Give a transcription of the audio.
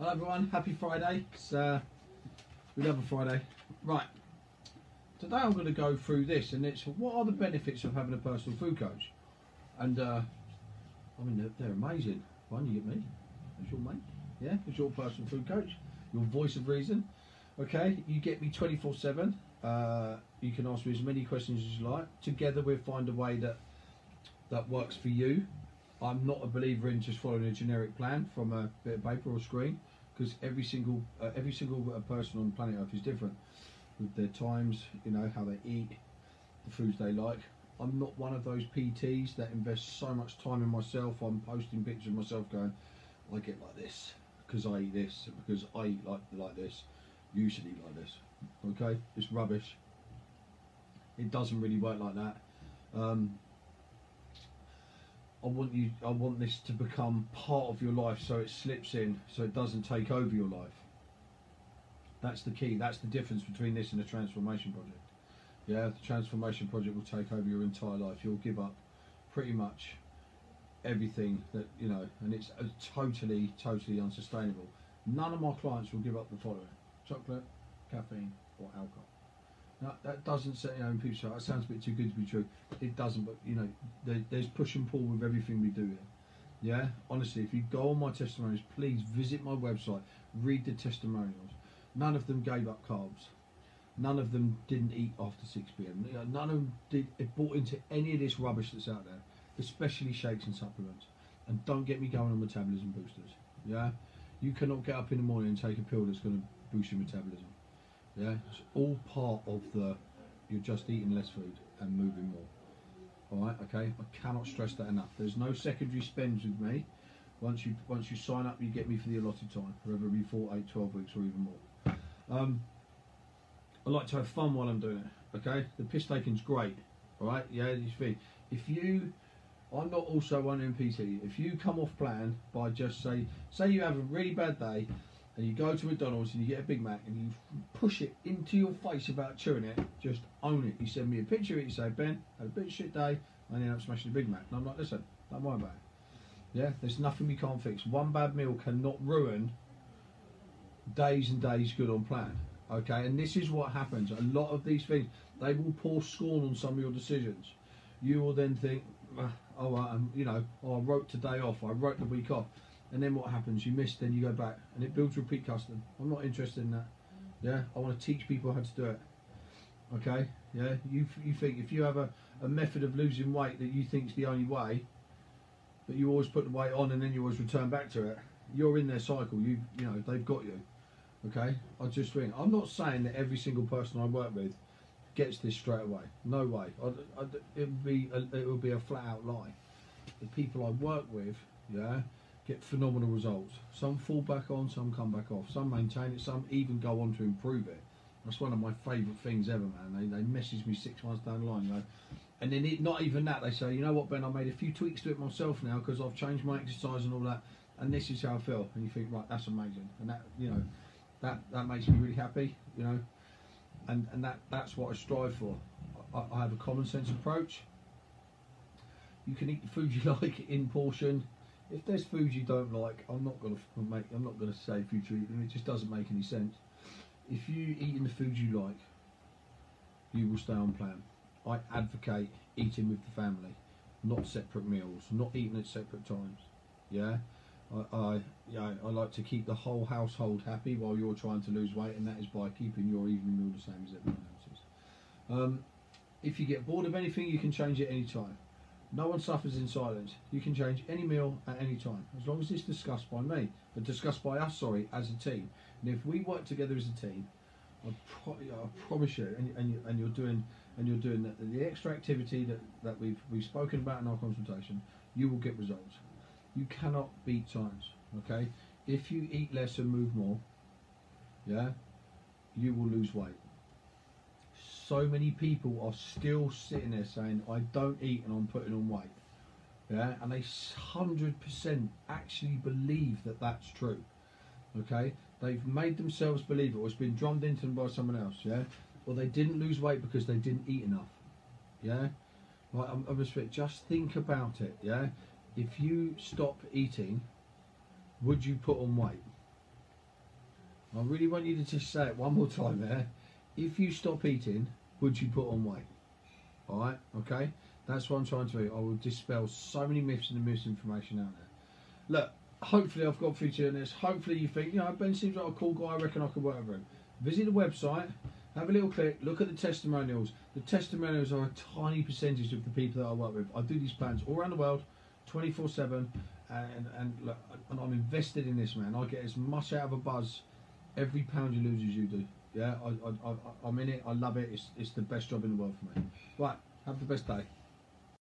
Hello everyone, happy Friday. We love a Friday. Right, today I'm going to go through this, and it's what are the benefits of having a personal food coach. And I mean, they're amazing. One, you get me, that's your mate, yeah, it's your personal food coach, your voice of reason. Okay, you get me 24/7. You can ask me as many questions as you like. Together we'll find a way that works for you. I'm not a believer in just following a generic plan from a bit of paper or screen, because every single person on planet Earth is different with their times, you know, how they eat, the foods they like. I'm not one of those PTs that invest so much time in myself. I'm posting pictures of myself going, I get like this because I eat this, because I eat like this, you should eat like this. Okay, it's rubbish. It doesn't really work like that. I want this to become part of your life, so it slips in, so it doesn't take over your life. That's the key. That's the difference between this and the transformation project. Yeah, the transformation project will take over your entire life. You'll give up pretty much everything that you know, and it's totally, totally unsustainable. None of my clients will give up the following: chocolate, caffeine, or alcohol. Now, that doesn't set your own picture. That sounds a bit too good to be true. It doesn't, but you know, there's push and pull with everything we do here. Yeah, honestly, if you go on my testimonials, please visit my website, read the testimonials. None of them gave up carbs. None of them didn't eat after 6 p.m. You know, none of them bought into any of this rubbish that's out there, especially shakes and supplements. And don't get me going on metabolism boosters. Yeah, you cannot get up in the morning and take a pill that's going to boost your metabolism. Yeah, it's all part of you're just eating less food and moving more. All right, okay. I cannot stress that enough. There's no secondary spends with me. Once you sign up, you get me for the allotted time, whether it be 4, 8, 12 weeks, or even more. I like to have fun while I'm doing it. Okay, the piss taking's great. All right, yeah, you see, I'm not also one MPT. If you come off plan by just say you have a really bad day, and you go to McDonald's and you get a Big Mac and you push it into your face about chewing it, just own it. You send me a picture of it, you say, Ben, I had a bit of shit day, and then I'm smashing the Big Mac. And I'm like, listen, don't worry about it. Yeah, there's nothing we can't fix. One bad meal cannot ruin days and days good on plan. Okay, and this is what happens. A lot of these things, they will pour scorn on some of your decisions. You will then think, oh, I wrote today off, I wrote the week off. And then what happens? You miss, then you go back, and it builds repeat custom. I'm not interested in that. Yeah, I want to teach people how to do it. Okay, yeah. You think if you have a method of losing weight that you think is the only way, but you always put the weight on and then you always return back to it, you're in their cycle. You know they've got you. Okay, I'm not saying that every single person I work with gets this straight away. No way. It would be a flat out lie. The people I work with, yeah, get phenomenal results. Some fall back on, some come back off, some maintain it, some even go on to improve it. That's one of my favourite things ever, man. They message me 6 months down the line, you know, and then not even that, they say, you know what, Ben, I made a few tweaks to it myself now because I've changed my exercise and all that, and this is how I feel. And you think, right, that's amazing, and that, you know, that makes me really happy, you know, and that's what I strive for. I have a common sense approach. You can eat the food you like in portion. If there's food you don't like, I'm not going to say future eating. It just doesn't make any sense. If you eating the food you like, you will stay on plan. I advocate eating with the family, not separate meals, not eating at separate times. Yeah, I like to keep the whole household happy while you're trying to lose weight, and that is by keeping your evening meal the same as everyone else's. If you get bored of anything, you can change it any time. No one suffers in silence. You can change any meal at any time, as long as it's discussed by us, sorry, as a team. And if we work together as a team, I promise you, and you're doing the extra activity that we've spoken about in our consultation, you will get results. You cannot beat science. Okay, if you eat less and move more, yeah, you will lose weight. So many people are still sitting there saying, I don't eat and I'm putting on weight. Yeah, and they 100% actually believe that that's true. Okay, they've made themselves believe it, or it's been drummed into them by someone else. Yeah, or they didn't lose weight because they didn't eat enough. Yeah, like just think about it. Yeah, if you stop eating, would you put on weight? I really want you to just say it one more time there. If you stop eating, would you put on weight? All right, okay? That's what I'm trying to do. I will dispel so many myths and misinformation out there. Look, hopefully I've got for you doing this. Hopefully you think, you know, Ben seems like a cool guy. I reckon I could work with him. Visit the website, have a little click, look at the testimonials. The testimonials are a tiny percentage of the people that I work with. I do these plans all around the world, 24/7, and I'm invested in this, man. I get as much out of a buzz every pound you lose as you do. Yeah, I'm in it. I love it. It's the best job in the world for me. Right, have the best day.